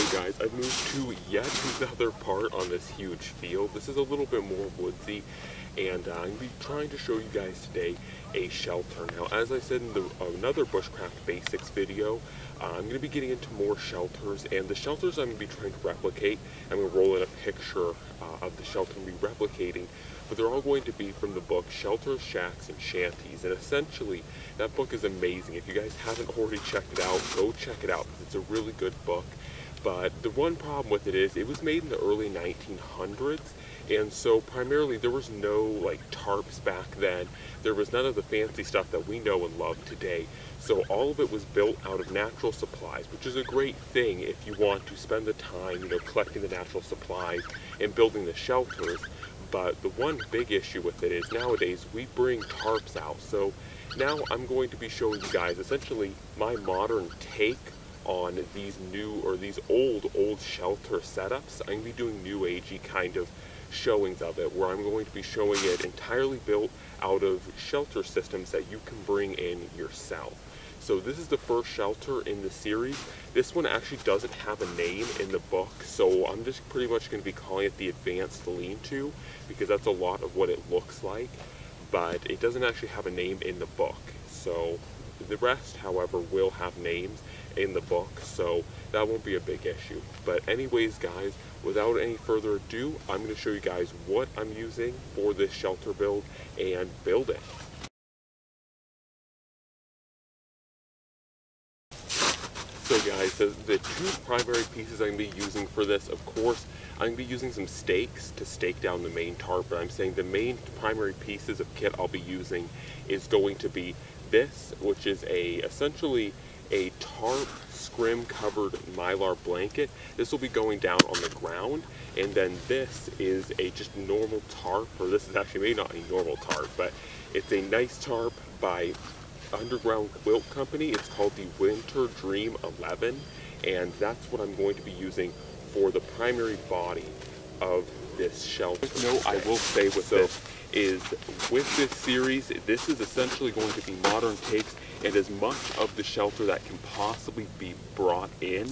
So guys, I've moved to yet another part on this huge field. This is a little bit more woodsy, and I'm going to be trying to show you guys today a shelter. Now, as I said in another Bushcraft Basics video, I'm going to be getting into more shelters, and the shelters I'm going to be trying to replicate, I'm going to roll in a picture of the shelter I'm going to be replicating, but they're all going to be from the book Shelters, Shacks, and Shanties, and essentially, that book is amazing. If you guys haven't already checked it out, go check it out, because it's a really good book. But the one problem with it is it was made in the early 1900s, and so primarily there was no like tarps back then. There was none of the fancy stuff that we know and love today. So all of it was built out of natural supplies, which is a great thing if you want to spend the time, you know, collecting the natural supplies and building the shelters. But the one big issue with it is nowadays we bring tarps out. So now I'm going to be showing you guys essentially my modern take on these new or these old shelter setups. I'm going to be doing new agey kind of showings of it, where I'm going to be showing it entirely built out of shelter systems that you can bring in yourself. So this is the first shelter in the series. This one actually doesn't have a name in the book, so I'm just pretty much going to be calling it the Advanced Lean-To, because that's a lot of what it looks like, but it doesn't actually have a name in the book. So the rest, however, will have names in the book, so that won't be a big issue. But anyways, guys, without any further ado, I'm going to show you guys what I'm using for this shelter build and build it. So guys, so the two primary pieces I'm going to be using for this, of course, I'm going to be using some stakes to stake down the main tarp, but I'm saying the main primary pieces of kit I'll be using is going to be this, which is essentially a tarp scrim covered mylar blanket. This will be going down on the ground, and then this is a just normal tarp, or this is actually maybe not a normal tarp, but it's a nice tarp by Underground Quilt Company. It's called the Winter Dream 11, and that's what I'm going to be using for the primary body of this shelter. No, I will say with this is with this series, this is essentially going to be modern takes, and as much of the shelter that can possibly be brought in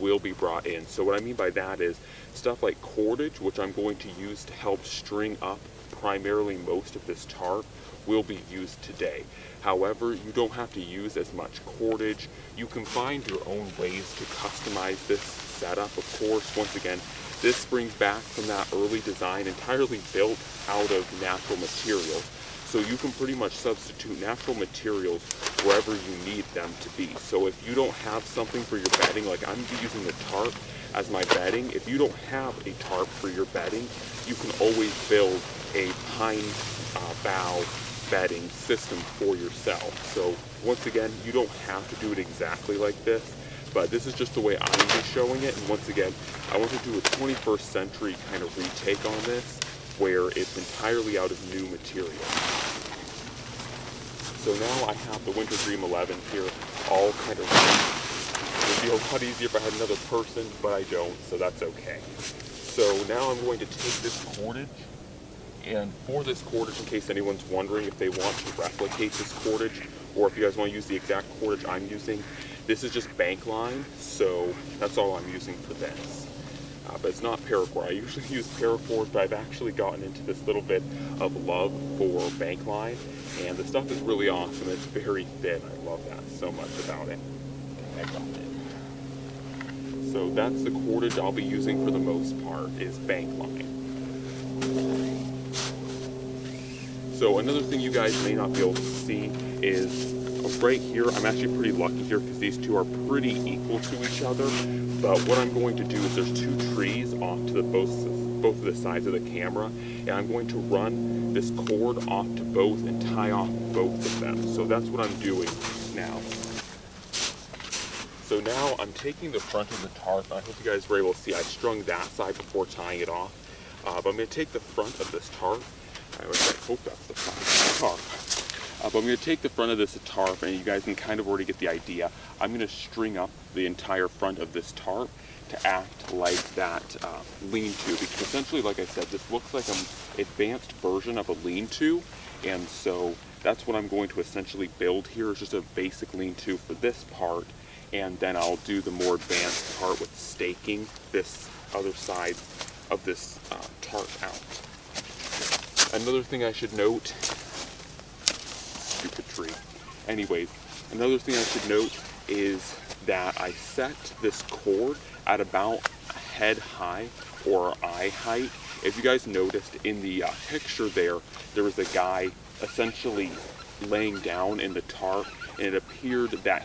will be brought in. So what I mean by that is stuff like cordage, which I'm going to use to help string up primarily most of this tarp, will be used today. However, you don't have to use as much cordage. You can find your own ways to customize this setup, of course. Once again, this springs back from that early design, entirely built out of natural materials. So you can pretty much substitute natural materials wherever you need them to be. So if you don't have something for your bedding, like I'm using the tarp as my bedding, if you don't have a tarp for your bedding, you can always build a pine bough bedding system for yourself. So once again, you don't have to do it exactly like this, but this is just the way I'm showing it. And once again, I want to do a 21st century kind of retake on this, where it's entirely out of new material. So now I have the Winter Dream 11 here, all kind of ready. It would be a lot easier if I had another person, but I don't, so that's okay. So now I'm going to take this cordage, and for this cordage, in case anyone's wondering if they want to replicate this cordage, or if you guys want to use the exact cordage I'm using, this is just bank line, so that's all I'm using for this. But it's not paracord. I usually use paracord, but I've actually gotten into this little bit of love for bank line, and the stuff is really awesome. It's very thin. I love that so much about it. I got it. So that's the cordage I'll be using for the most part, is bank line. So another thing you guys may not be able to see is right here, I'm actually pretty lucky here because these two are pretty equal to each other. But what I'm going to do is there's two trees off to the both of the sides of the camera, and I'm going to run this cord off to both and tie off both of them. So that's what I'm doing now. So now I'm taking the front of the tarp. I hope you guys were able to see I strung that side before tying it off. But I'm going to take the front of this tarp. I hope that's the front of the tarp. But I'm going to take the front of this tarp, and you guys can kind of already get the idea. I'm going to string up the entire front of this tarp to act like that lean-to, because essentially, like I said, this looks like an advanced version of a lean-to, and so that's what I'm going to essentially build here. It's just a basic lean-to for this part, and then I'll do the more advanced part with staking this other side of this tarp out. Another thing I should note, stupid tree. Anyways, another thing I should note is that I set this cord at about head high or eye height. If you guys noticed in the picture there was a guy essentially laying down in the tarp, and it appeared that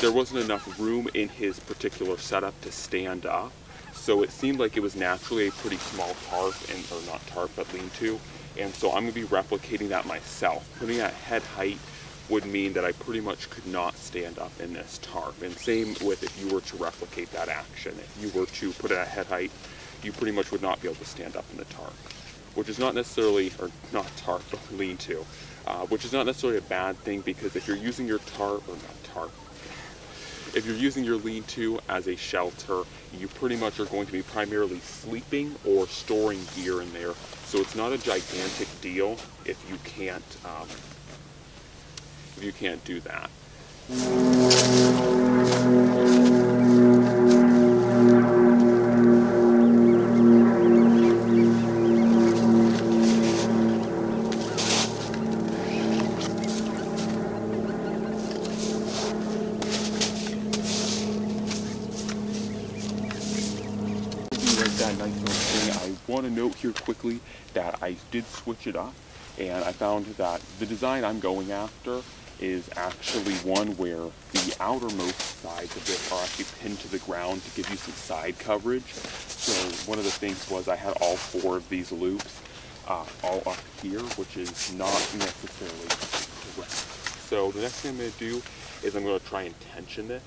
there wasn't enough room in his particular setup to stand up. So it seemed like it was naturally a pretty small tarp, or not tarp, but lean-to. And so I'm gonna be replicating that myself. Putting it at head height would mean that I pretty much could not stand up in this tarp. And same with if you were to replicate that action. If you were to put it at head height, you pretty much would not be able to stand up in the tarp, which is not necessarily, or not tarp, but lean-to, which is not necessarily a bad thing, because if you're using your if you're using your lean-to as a shelter, you pretty much are going to be primarily sleeping or storing gear in there. So it's not a gigantic deal if you can't do that. Here quickly that I did switch it up, and I found that the design I'm going after is actually one where the outermost sides of it are actually pinned to the ground to give you some side coverage. So one of the things was I had all four of these loops all up here, which is not necessarily correct. So the next thing I'm going to do is I'm going to try and tension this.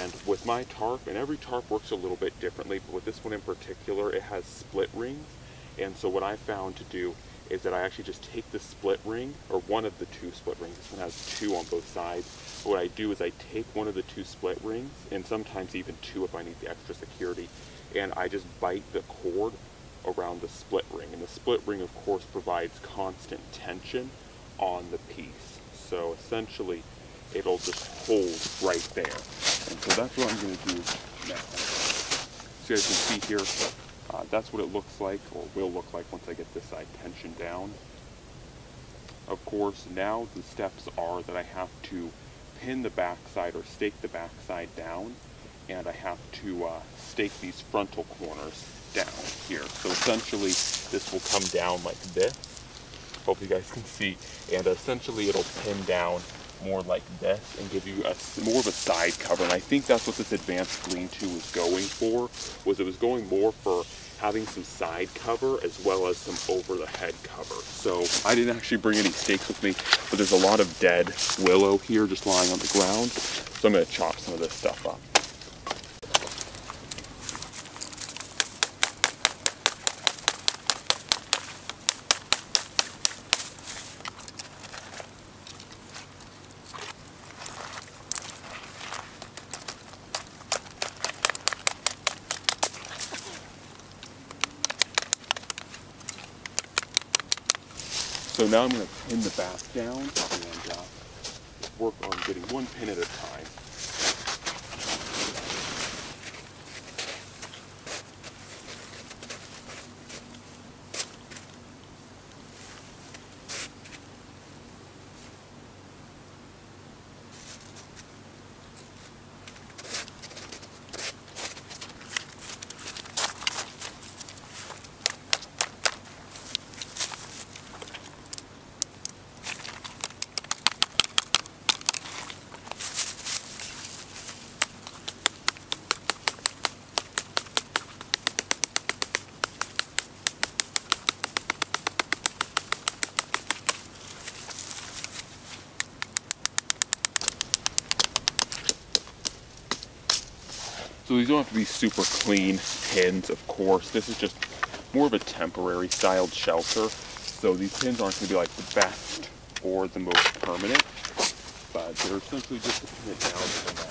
And with my tarp, and every tarp works a little bit differently, but with this one in particular, it has split rings. And so what I found to do is that I actually just take the split ring, or one of the two split rings. This one has two on both sides. What I do is I take one of the two split rings, and sometimes even two if I need the extra security, and I just bite the cord around the split ring. And the split ring, of course, provides constant tension on the piece. So essentially, it'll just hold right there. And so that's what I'm going to do now. So you guys can see here, that's what it looks like, or will look like, once I get this side tensioned down. Of course, now the steps are that I have to pin the backside or stake the backside down, and I have to stake these frontal corners down here. So essentially, this will come down like this. Hope you guys can see. And essentially, it'll pin down more like this and give you more of a side cover. And I think that's what this advanced lean-to was going for, was it was going more for having some side cover as well as some over-the-head cover. So I didn't actually bring any stakes with me, but there's a lot of dead willow here just lying on the ground. So I'm going to chop some of this stuff up. So now I'm going to pin the back down and work on getting one pin at a time. So these don't have to be super clean pins, of course. This is just more of a temporary styled shelter. So these pins aren't going to be like the best or the most permanent, but they're essentially just to pin it down for now.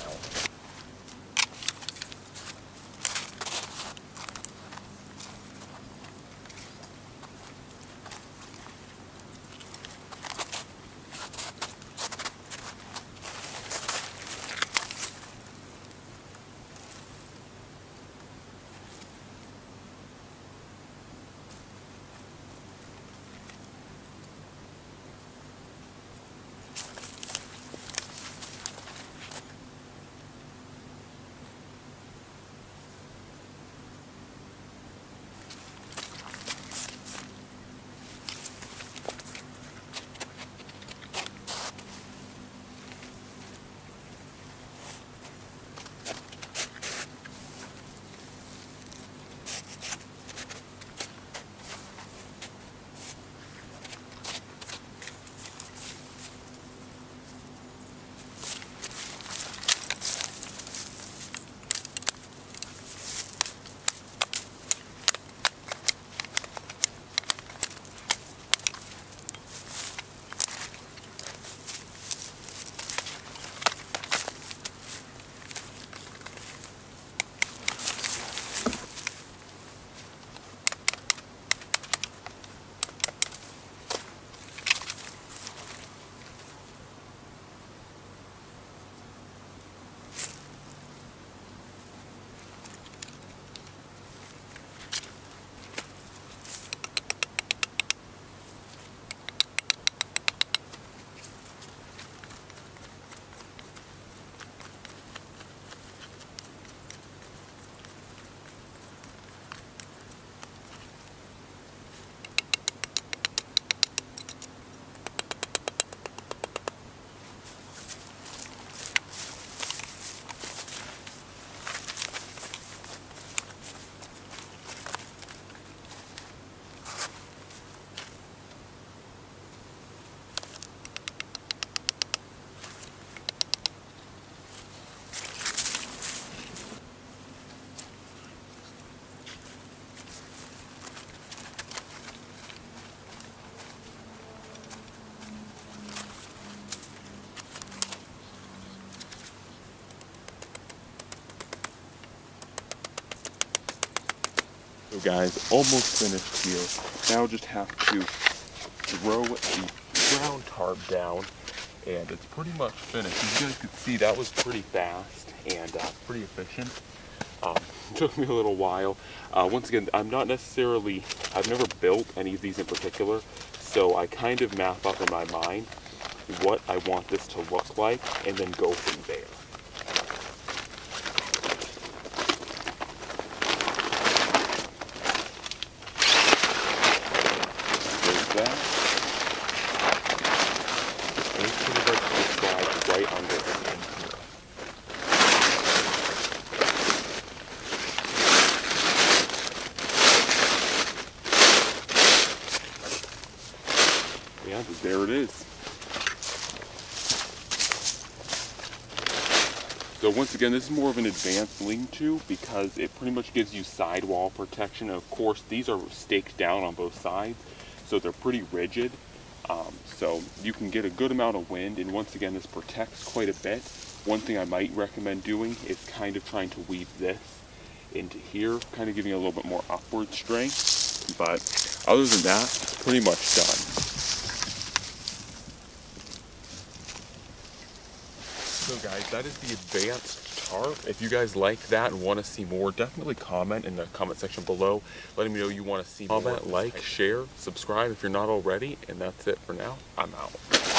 guys, almost finished here. Now just have to throw the ground tarp down, and it's pretty much finished. As you guys can see, that was pretty fast and pretty efficient. Took me a little while. Once again, I've never built any of these in particular, so I kind of map up in my mind what I want this to look like and then go from there. There it is. So once again, this is more of an advanced lean-to because it pretty much gives you sidewall protection. Of course, these are staked down on both sides, so they're pretty rigid. So you can get a good amount of wind, and once again, this protects quite a bit. One thing I might recommend doing is kind of trying to weave this into here, kind of giving it a little bit more upward strength. But other than that, it's pretty much done. So guys, that is the advanced tarp. If you guys like that and want to see more, definitely comment in the comment section below, letting me know you want to see more. Comment, like, share, subscribe if you're not already, and that's it for now. I'm out.